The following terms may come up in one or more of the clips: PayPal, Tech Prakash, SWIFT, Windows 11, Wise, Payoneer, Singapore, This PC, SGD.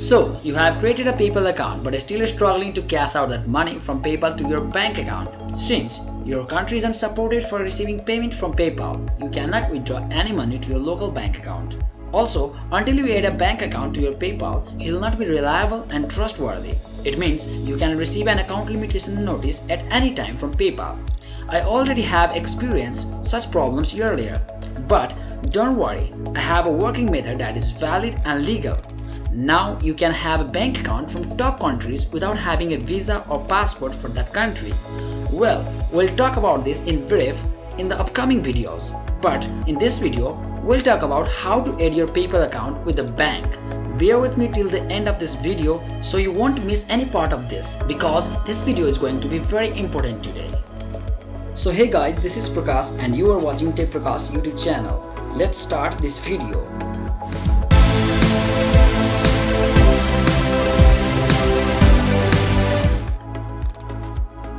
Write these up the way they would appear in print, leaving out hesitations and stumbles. So you have created a PayPal account but still struggling to cash out that money from PayPal to your bank account. Since your country is unsupported for receiving payment from PayPal, you cannot withdraw any money to your local bank account. Also, until you add a bank account to your PayPal, it will not be reliable and trustworthy. It means you can receive an account limitation notice at any time from PayPal. I already have experienced such problems earlier, but don't worry, I have a working method that is valid and legal. Now you can have a bank account from top countries without having a visa or passport for that country. Well, we'll talk about this in brief in the upcoming videos, but in this video, we'll talk about how to add your PayPal account with the bank. Bear with me till the end of this video so you won't miss any part of this, because this video is going to be very important today. So hey guys, this is Prakash and you are watching Tech Prakash YouTube channel. Let's start this video.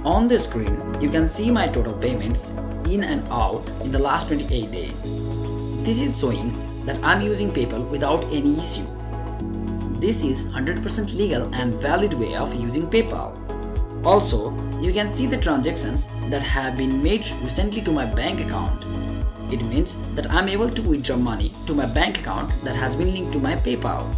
On the screen, you can see my total payments in and out in the last 28 days. This is showing that I'm using PayPal without any issue. This is 100% legal and valid way of using PayPal. Also, you can see the transactions that have been made recently to my bank account. It means that I'm able to withdraw money to my bank account that has been linked to my PayPal.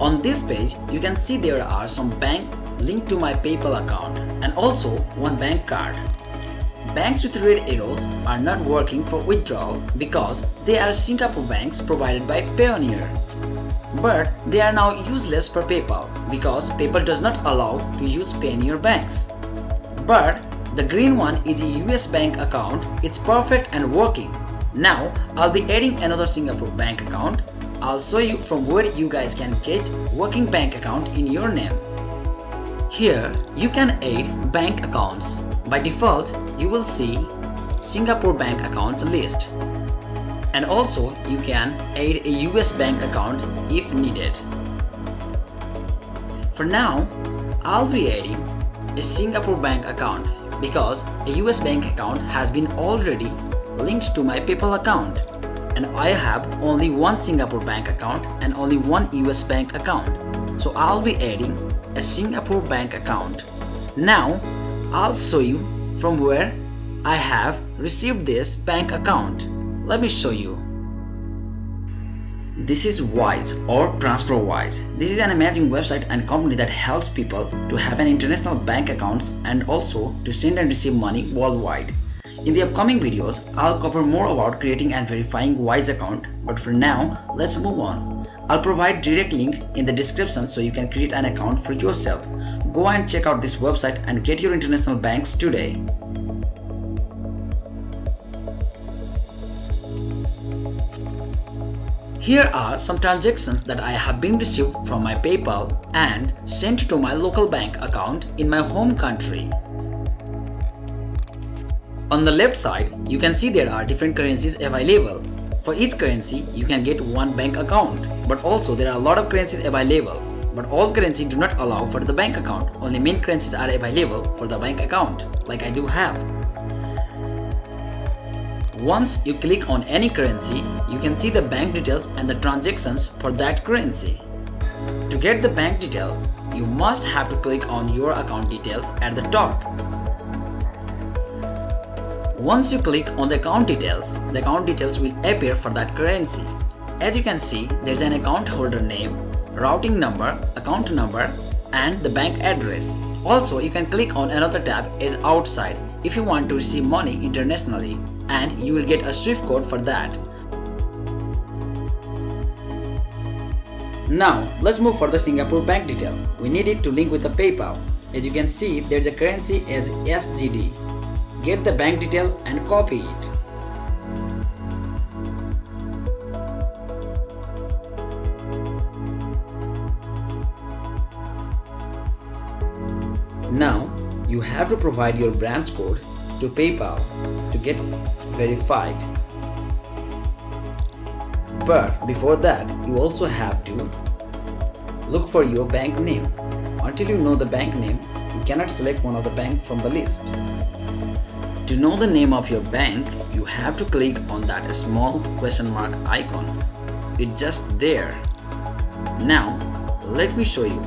On this page, you can see there are some banks linked to my PayPal account and also one bank card. Banks with red arrows are not working for withdrawal because they are Singapore banks provided by Payoneer. But they are now useless for PayPal because PayPal does not allow to use Payoneer banks. But the green one is a US bank account, it's perfect and working. Now I'll be adding another Singapore bank account. I'll show you from where you guys can get working bank account in your name. Here you can add bank accounts. By default, you will see Singapore bank accounts list, and also you can add a US bank account if needed. For now, I'll be adding a Singapore bank account because a US bank account has been already linked to my PayPal account. And I have only one Singapore bank account and only one US bank account. So I'll be adding a Singapore bank account. Now I'll show you from where I have received this bank account. Let me show you. This is Wise or Wise. This is an amazing website and company that helps people to have an international bank accounts and also to send and receive money worldwide. In the upcoming videos, I'll cover more about creating and verifying Wise account, but for now, let's move on. I'll provide direct link in the description so you can create an account for yourself. Go and check out this website and get your international banks today. Here are some transactions that I have been received from my PayPal and sent to my local bank account in my home country. On the left side, you can see there are different currencies available. For each currency, you can get one bank account. But also there are a lot of currencies available. But all currencies do not allow for the bank account. Only main currencies are available for the bank account, like I do have. Once you click on any currency, you can see the bank details and the transactions for that currency. To get the bank detail, you must have to click on your account details at the top. Once you click on the account details will appear for that currency. As you can see, there's an account holder name, routing number, account number, and the bank address. Also, you can click on another tab as outside if you want to receive money internationally, and you will get a SWIFT code for that. Now, let's move for the Singapore bank detail. We need it to link with the PayPal. As you can see, there's a currency as SGD. Get the bank detail and copy it. Now you have to provide your branch code to PayPal to get verified. But before that, you also have to look for your bank name. Until you know the bank name, you cannot select one of the bank from the list. To know the name of your bank, you have to click on that small question mark icon. It's just there. Now, let me show you.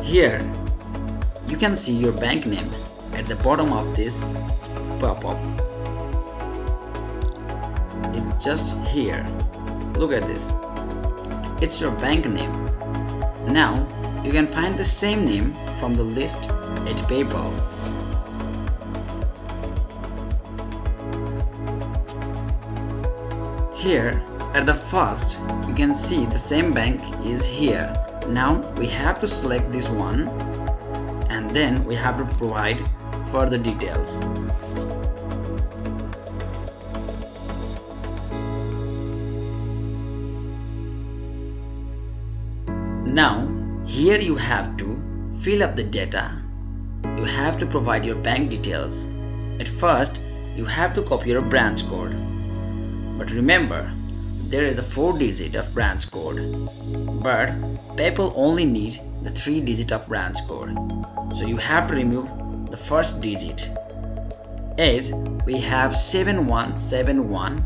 Here, you can see your bank name at the bottom of this pop-up. It's just here. Look at this. It's your bank name. Now, you can find the same name from the list at PayPal. Here, at the first, you can see the same bank is here. Now we have to select this one, and then we have to provide further details. Now here you have to fill up the data. You have to provide your bank details. At first, you have to copy your branch code. But remember, there is a 4-digit of branch code, but PayPal only needs the 3-digit of branch code, so you have to remove the first digit. As we have 7171,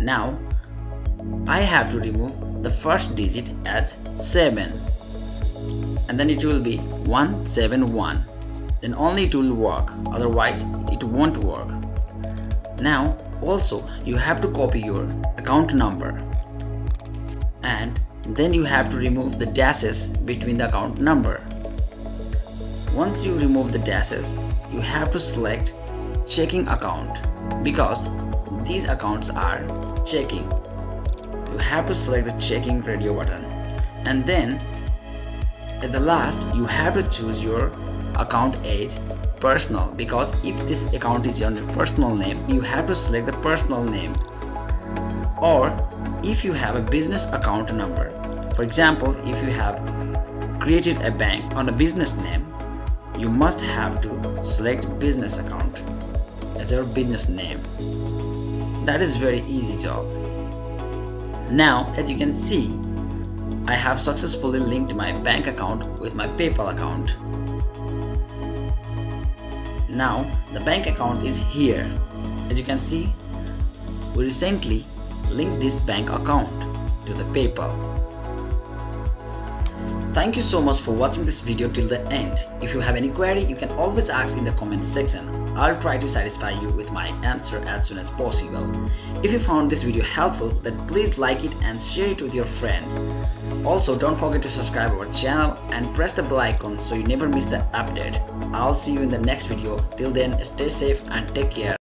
now I have to remove the first digit at 7, and then it will be 171. Then only it will work, otherwise it won't work. Now also, you have to copy your account number, and then you have to remove the dashes between the account number. Once you remove the dashes, you have to select checking account, because these accounts are checking. You have to select the checking radio button, and then at the last you have to choose your account as personal, because if this account is under personal name, you have to select the personal name. Or if you have a business account number, for example, if you have created a bank on a business name, you must have to select business account as your business name. That is very easy job. Now as you can see, I have successfully linked my bank account with my PayPal account. Now the bank account is here. As you can see, we recently linked this bank account to the PayPal. Thank you so much for watching this video till the end. If you have any query, you can always ask in the comment section. I'll try to satisfy you with my answer as soon as possible. If you found this video helpful, then please like it and share it with your friends. Also, don't forget to subscribe our channel and press the bell icon so you never miss the update. I'll see you in the next video. Till then, stay safe and take care.